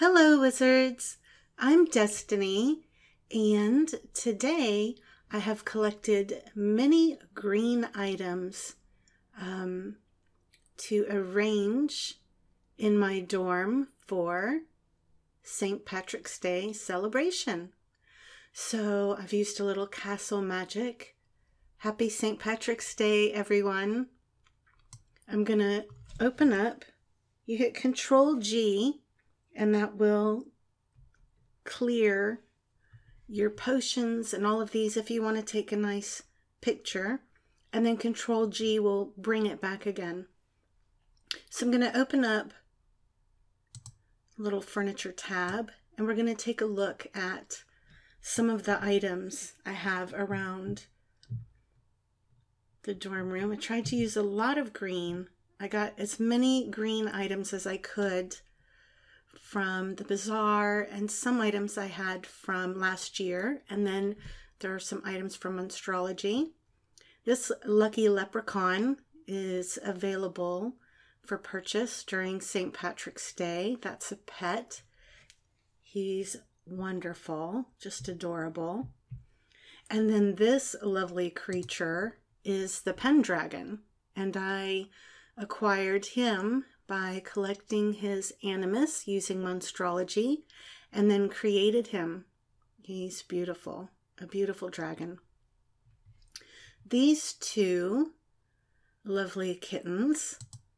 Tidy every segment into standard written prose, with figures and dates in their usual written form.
Hello Wizards, I'm Destiny, and today I have collected many green items to arrange in my dorm for St. Patrick's Day celebration. So I've used a little castle magic. Happy St. Patrick's Day, everyone. I'm gonna open up. You hit Control G and that will clear your potions and all of these if you want to take a nice picture, and then Control G will bring it back again. So I'm going to open up a little furniture tab and we're going to take a look at some of the items I have around the dorm room. I tried to use a lot of green. I got as many green items as I could from the Bazaar, and some items I had from last year, and then there are some items from Monstrology. This lucky leprechaun is available for purchase during St. Patrick's Day. That's a pet. He's wonderful, just adorable. And then this lovely creature is the Pendragon, and I acquired him by collecting his animus using Monstrology and then created him. He's beautiful, a beautiful dragon. These two lovely kittens,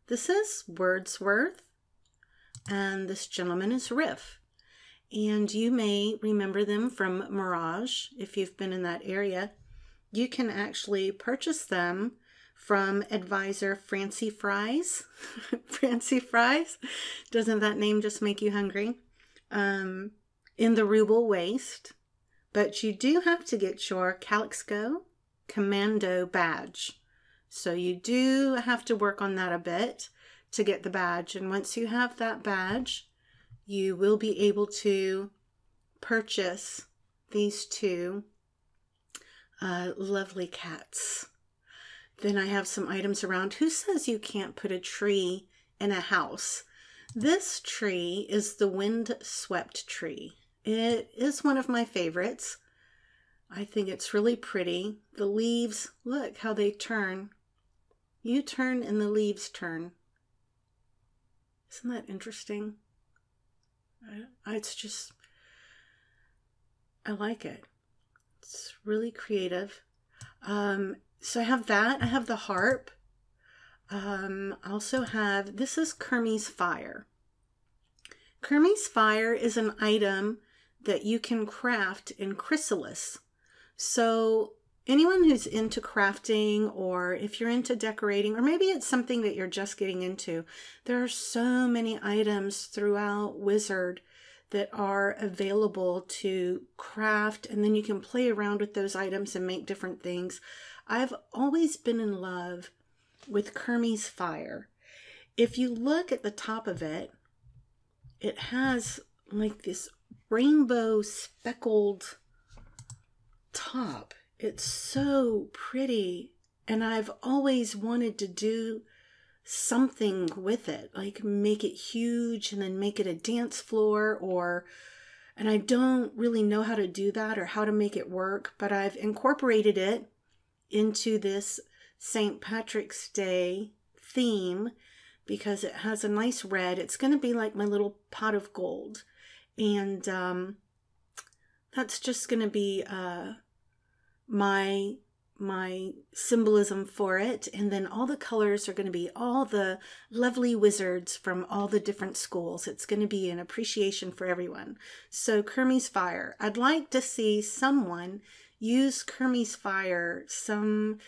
this is Wurdswurth and this gentleman is Riff. And you may remember them from Mirage if you've been in that area. You can actually purchase them from Advisor Francy Fries. Francy Fries? Doesn't that name just make you hungry? In the Ruble Waste. But you do have to get your Calixco Commando badge. So you do have to work on that a bit to get the badge. And once you have that badge, you will be able to purchase these two lovely cats. Then I have some items around. Who says you can't put a tree in a house? This tree is the wind-swept tree. It is one of my favorites. I think it's really pretty. The leaves, look how they turn. You turn and the leaves turn. Isn't that interesting? It's just, I like it. It's really creative. So I have that. I have the harp. I also have, this is Kermes Fire. Kermes Fire is an item that you can craft in chrysalis. So anyone who's into crafting, or if you're into decorating, or maybe it's something that you're just getting into, there are so many items throughout Wizard that are available to craft, and then you can play around with those items and make different things. I've always been in love with Kermes Fire. If you look at the top of it, it has like this rainbow speckled top. It's so pretty, and I've always wanted to do something with it, like make it huge and then make it a dance floor, or, and I don't really know how to do that or how to make it work, but I've incorporated it into this St. Patrick's Day theme because it has a nice red. It's going to be like my little pot of gold, and that's just going to be my symbolism for it. And then all the colors are going to be all the lovely wizards from all the different schools. It's going to be an appreciation for everyone. So Kermes Fire. I'd like to see someone use Kermes Fire some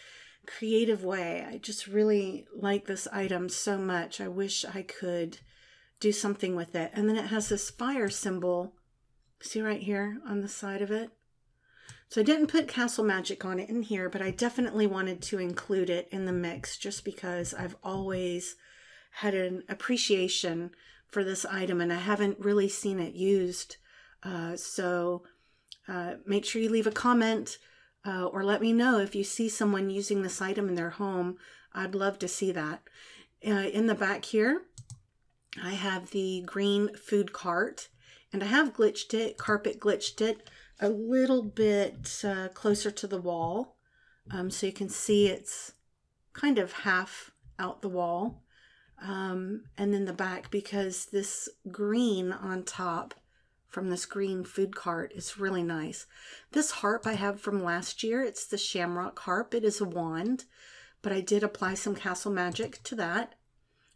creative way. I just really like this item so much. I wish I could do something with it. And then it has this fire symbol. See right here on the side of it? So I didn't put Castle Magic on it in here, but I definitely wanted to include it in the mix just because I've always had an appreciation for this item and I haven't really seen it used. Make sure you leave a comment or let me know if you see someone using this item in their home. I'd love to see that. In the back here, I have the green food cart, And I have glitched it, carpet glitched it a little bit closer to the wall. So you can see it's kind of half out the wall. And then the back, because this green on top from this green food cart is really nice. This harp I have from last year. It's the shamrock harp. It is a wand, but I did apply some castle magic to that.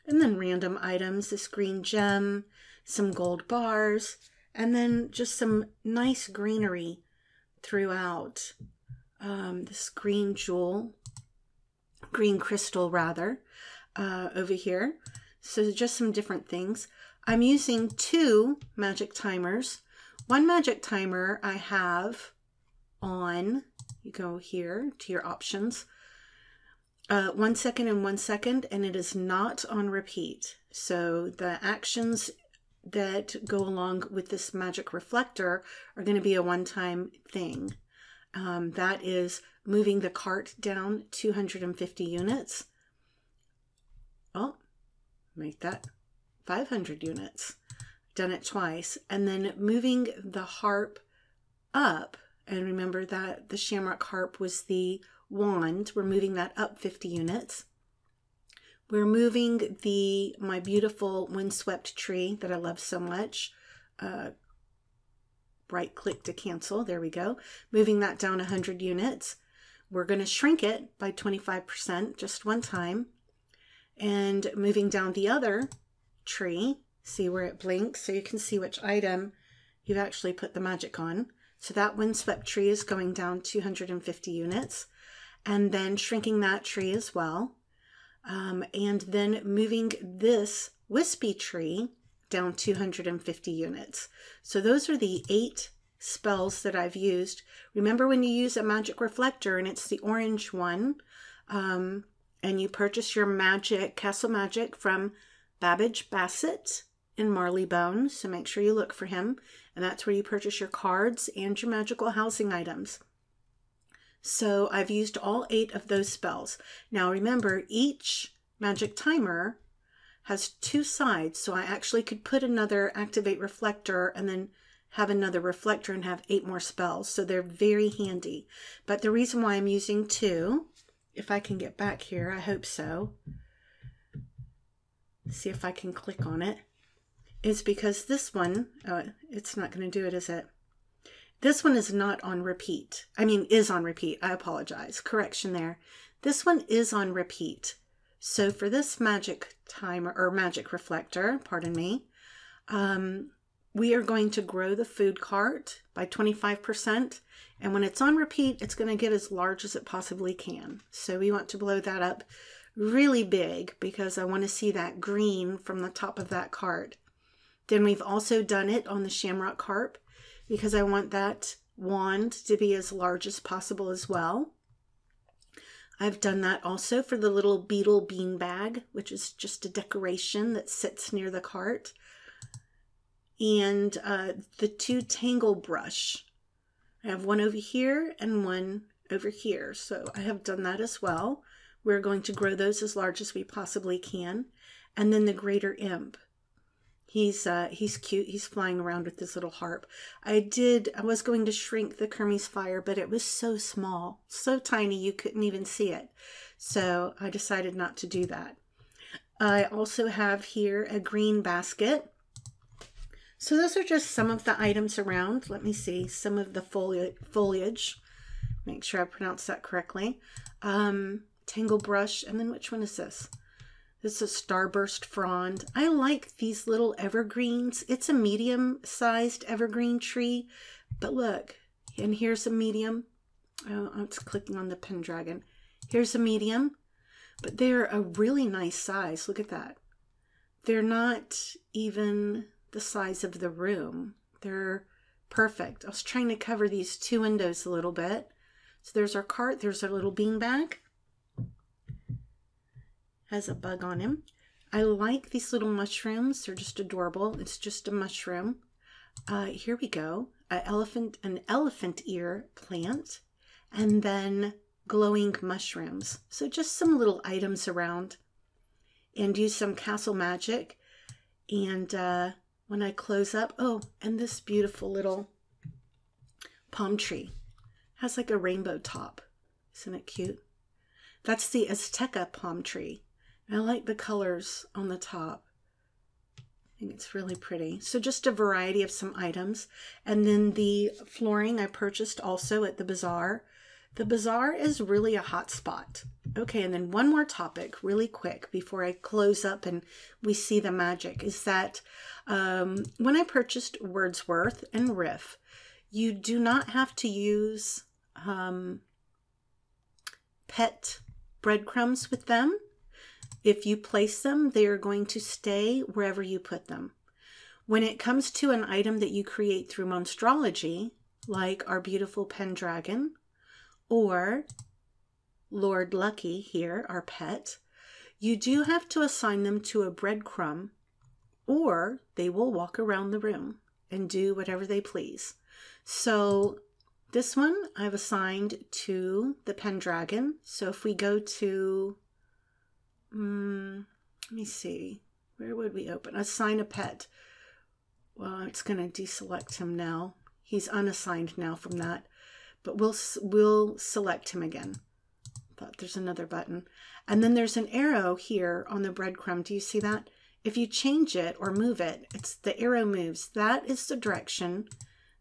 And then random items, this green gem, some gold bars, and then just some nice greenery throughout. This green jewel, green crystal rather, over here. So just some different things. I'm using two magic timers. One magic timer I have on, you go here to your options, 1 second and 1 second, and it is not on repeat. So the actions that go along with this magic reflector are going to be a one-time thing. That is moving the cart down 250 units. Oh, make that 500 units. Done it twice. And then moving the harp up. And remember that the shamrock harp was the wand. We're moving that up 50 units. We're moving the my beautiful windswept tree that I love so much. Right click to cancel. There we go. Moving that down 100 units. We're going to shrink it by 25% just one time. And moving down the other tree, see where it blinks, so you can see which item you've actually put the magic on. So that windswept tree is going down 250 units. And then shrinking that tree as well. And then moving this wispy tree down 250 units. So those are the 8 spells that I've used. Remember when you use a magic reflector, and it's the orange one, and you purchase your magic, castle magic, from Babbage Bassett in Marleybone. So make sure you look for him. And that's where you purchase your cards and your magical housing items. So I've used all 8 of those spells. Now remember, each magic timer has 2 sides. So I actually could put another activate reflector and then have another reflector and have 8 more spells. So they're very handy. But the reason why I'm using 2, if I can get back here, I hope so. See if I can click on it. Is because this one, oh, it's not going to do it, is it? This one is not on repeat. I mean, is on repeat. I apologize. Correction there. This one is on repeat. So for this magic timer or magic reflector, pardon me, we are going to grow the food cart by 25%. And when it's on repeat, it's going to get as large as it possibly can. So we want to blow that up really big because I want to see that green from the top of that cart. Then we've also done it on the shamrock harp because I want that wand to be as large as possible as well. I've done that also for the little beetle bean bag, which is just a decoration that sits near the cart. And the 2 tangle brush. I have one over here and one over here. So I have done that as well. We're going to grow those as large as we possibly can. And then the greater imp. He's cute. He's flying around with this little harp. I was going to shrink the Kermes Fire, but it was so small, so tiny you couldn't even see it. So I decided not to do that. I also have here a green basket. So those are just some of the items around. Let me see some of the foliage. Make sure I pronounce that correctly. Tangle brush, and then which one is this? This is Starburst Frond. I like these little evergreens. It's a medium-sized evergreen tree, but look, and here's a medium. Oh, I'm just clicking on the Pendragon. Here's a medium, but they're a really nice size. Look at that. They're not even the size of the room. They're perfect. I was trying to cover these 2 windows a little bit. So there's our cart. There's our little beanbag. Has a bug on him. I like these little mushrooms. They're just adorable. It's just a mushroom. Here we go. An elephant ear plant. And then glowing mushrooms. So just some little items around. And use some castle magic. And when I close up. Oh, and this beautiful little palm tree has like a rainbow top. Isn't it cute? That's the Azteca palm tree. And I like the colors on the top. I think it's really pretty. So just a variety of some items. And then the flooring I purchased also at the Bazaar. The Bazaar is really a hot spot. Okay, and then one more topic really quick before I close up and we see the magic is that when I purchased Wurdswurth and Riff, you do not have to use pet breadcrumbs with them. If you place them, they are going to stay wherever you put them. When it comes to an item that you create through Monstrology, like our beautiful Pendragon or Lord Lucky here, our pet, you do have to assign them to a breadcrumb or they will walk around the room and do whatever they please. So this one I've assigned to the Pendragon. So if we go to let me see, where would we open? Assign a pet. Well, it's going to deselect him now. He's unassigned now from that, but we'll select him again. Thought there's another button. And then there's an arrow here on the breadcrumb. Do you see that? If you change it or move it, it's the arrow moves. That is the direction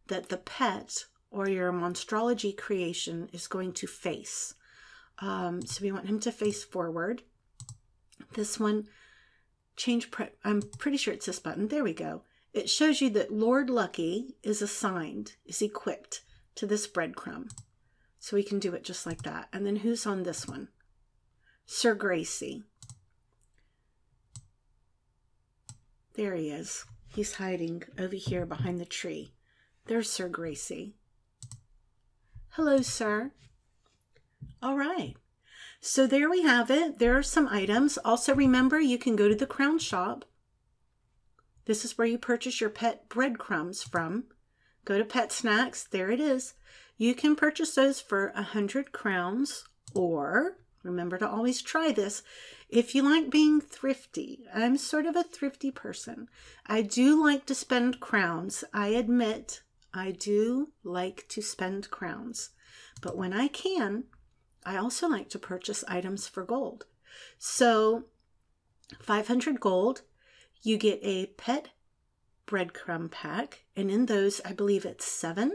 that the pet or your Monstrology creation is going to face. So we want him to face forward. This one, change, I'm pretty sure it's this button. There we go. It shows you that Lord Lucky is assigned, is equipped to this breadcrumb. So we can do it just like that. And then who's on this one? Sir Gracie. There he is. He's hiding over here behind the tree. There's Sir Gracie. Hello, sir. All right. So there we have it. There are some items. Also remember, you can go to the crown shop. This is where you purchase your pet breadcrumbs from. Go to Pet Snacks. There it is. You can purchase those for 100 crowns, or remember to always try this if you like being thrifty. I'm sort of a thrifty person. I do like to spend crowns. I admit I do like to spend crowns, but when I can, I also like to purchase items for gold. So 500 gold, you get a pet breadcrumb pack, and in those, I believe it's 7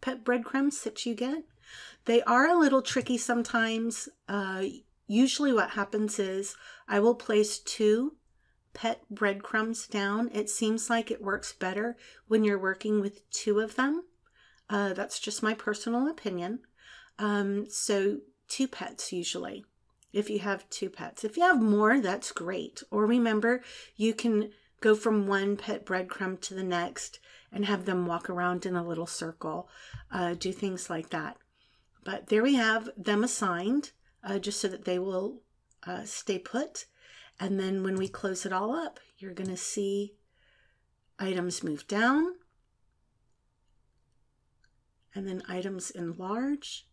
pet breadcrumbs that you get. They are a little tricky sometimes. Usually what happens is I will place 2 pet breadcrumbs down. It seems like it works better when you're working with 2 of them. That's just my personal opinion. So 2 pets usually, if you have 2 pets. If you have more, that's great. Or remember, you can go from one pet breadcrumb to the next and have them walk around in a little circle, do things like that. But there we have them assigned, just so that they will stay put. And then when we close it all up, you're going to see items move down, and then items enlarge.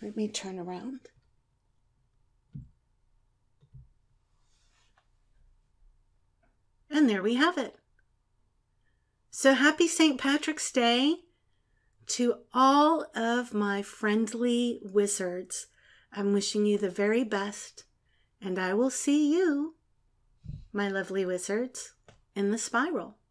Let me turn around. And there we have it. So happy St. Patrick's Day to all of my friendly wizards. I'm wishing you the very best, and I will see you, my lovely wizards, in the spiral.